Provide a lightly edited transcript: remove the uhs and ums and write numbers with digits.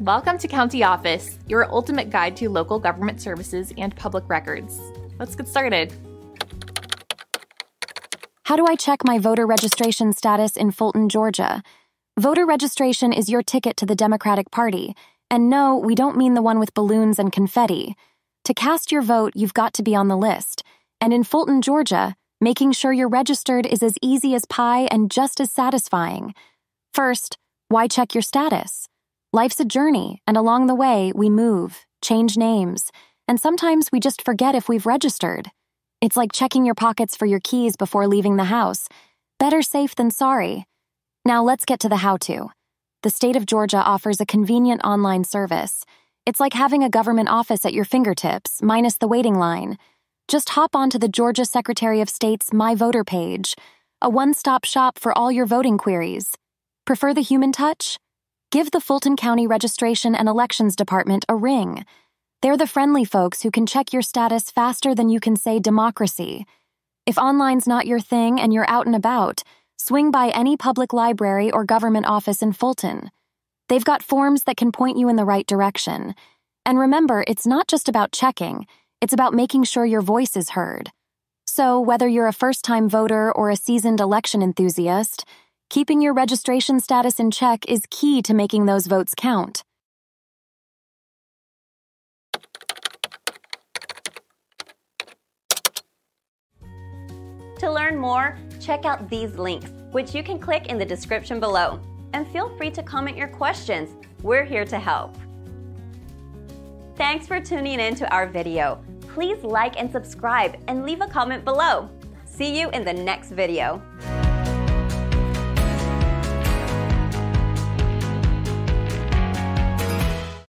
Welcome to County Office, your ultimate guide to local government services and public records. Let's get started. How do I check my voter registration status in Fulton, Georgia? Voter registration is your ticket to the Democratic Party. And no, we don't mean the one with balloons and confetti. To cast your vote, you've got to be on the list. And in Fulton, Georgia, making sure you're registered is as easy as pie and just as satisfying. First, why check your status? Life's a journey, and along the way, we move, change names, and sometimes we just forget if we've registered. It's like checking your pockets for your keys before leaving the house. Better safe than sorry. Now let's get to the how-to. The state of Georgia offers a convenient online service. It's like having a government office at your fingertips, minus the waiting line. Just hop onto the Georgia Secretary of State's My Voter page, a one-stop shop for all your voting queries. Prefer the human touch? Give the Fulton County Registration and Elections Department a ring. They're the friendly folks who can check your status faster than you can say democracy. If online's not your thing and you're out and about, swing by any public library or government office in Fulton. They've got forms that can point you in the right direction. And remember, it's not just about checking, it's about making sure your voice is heard. So, whether you're a first-time voter or a seasoned election enthusiast, keeping your registration status in check is key to making those votes count. To learn more, check out these links, which you can click in the description below. And feel free to comment your questions. We're here to help. Thanks for tuning in to our video. Please like and subscribe and leave a comment below. See you in the next video.